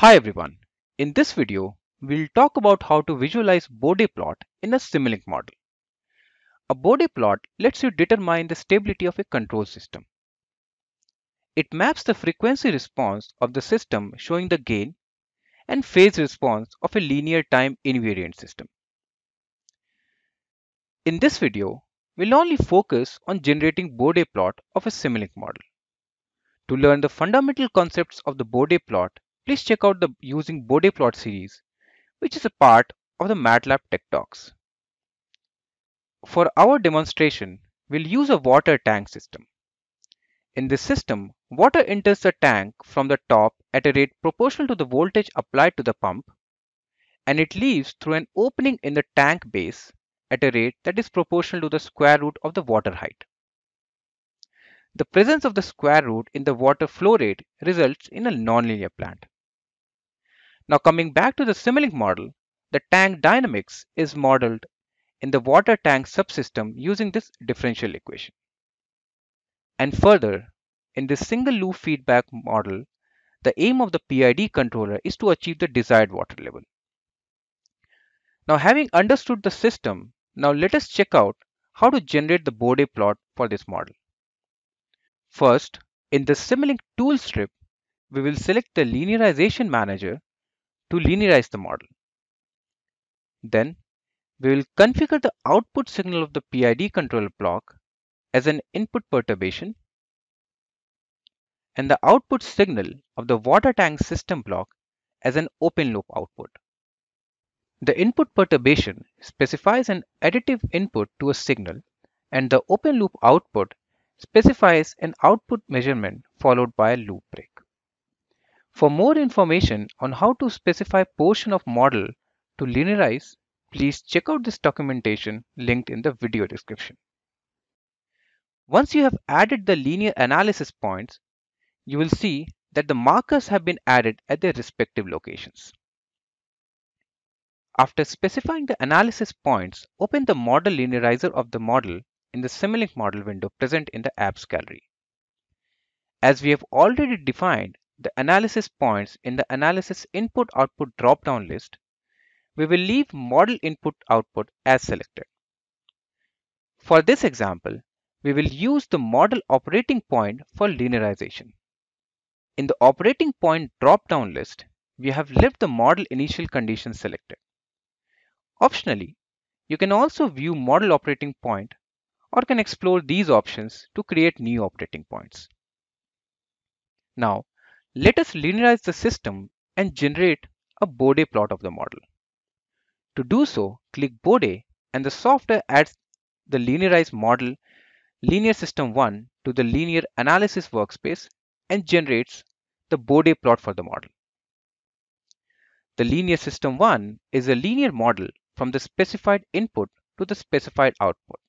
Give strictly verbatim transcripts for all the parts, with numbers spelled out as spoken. Hi everyone, in this video, we'll talk about how to visualize Bode plot in a Simulink model. A Bode plot lets you determine the stability of a control system. It maps the frequency response of the system showing the gain and phase response of a linear time invariant system. In this video, we'll only focus on generating Bode plot of a Simulink model. To learn the fundamental concepts of the Bode plot, please check out the Using Bode Plot series, which is a part of the MATLAB Tech Talks. For our demonstration, we'll use a water tank system. In this system, water enters the tank from the top at a rate proportional to the voltage applied to the pump, and it leaves through an opening in the tank base at a rate that is proportional to the square root of the water height. The presence of the square root in the water flow rate results in a nonlinear plant. Now coming back to the Simulink model, the tank dynamics is modeled in the water tank subsystem using this differential equation. And further, in this single loop feedback model, the aim of the P I D controller is to achieve the desired water level. Now having understood the system, now let us check out how to generate the Bode plot for this model. First, in the Simulink tool strip, we will select the Linearization Manager to linearize the model. Then we will configure the output signal of the P I D controller block as an input perturbation and the output signal of the water tank system block as an open loop output. The input perturbation specifies an additive input to a signal, and the open loop output specifies an output measurement followed by a loop break. For more information on how to specify portion of model to linearize, please check out this documentation linked in the video description. Once you have added the linear analysis points, you will see that the markers have been added at their respective locations. After specifying the analysis points, open the Model Linearizer of the model in the Simulink model window present in the apps gallery. As we have already defined the analysis points in the analysis input output drop-down list, we will leave model input output as selected. For this example, we will use the model operating point for linearization. In the operating point drop-down list, we have left the model initial condition selected. Optionally, you can also view model operating point or can explore these options to create new operating points. Now, let us linearize the system and generate a Bode plot of the model. To do so, click Bode and the software adds the linearized model Linear System one to the Linear Analysis workspace and generates the Bode plot for the model. The Linear System one is a linear model from the specified input to the specified output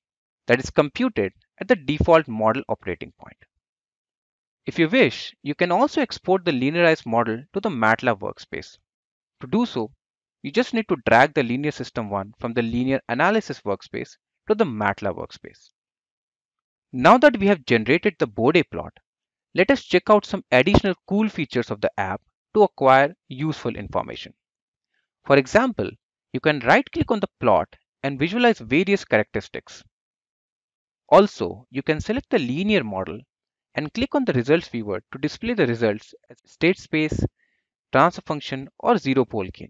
that is computed at the default model operating point. If you wish, you can also export the linearized model to the MATLAB workspace. To do so, you just need to drag the Linear System one from the Linear Analysis workspace to the MATLAB workspace. Now that we have generated the Bode plot, let us check out some additional cool features of the app to acquire useful information. For example, you can right-click on the plot and visualize various characteristics. Also, you can select the linear model and click on the results viewer to display the results as state space, transfer function, or zero pole gain.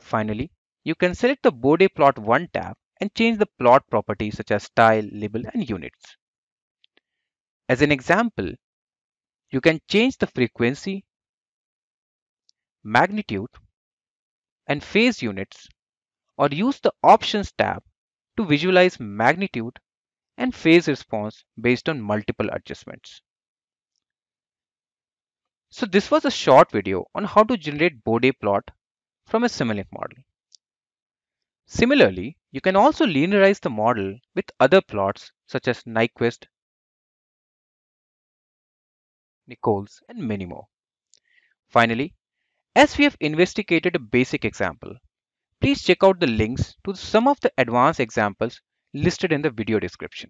Finally, you can select the Bode plot one tab and change the plot properties such as style, label, and units. As an example, you can change the frequency, magnitude, and phase units, or use the options tab to visualize magnitude and phase response based on multiple adjustments. So this was a short video on how to generate Bode plot from a Simulink model. Similarly, you can also linearize the model with other plots such as Nyquist, Nichols, and many more. Finally, as we have investigated a basic example, please check out the links to some of the advanced examples listed in the video description.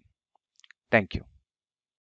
Thank you.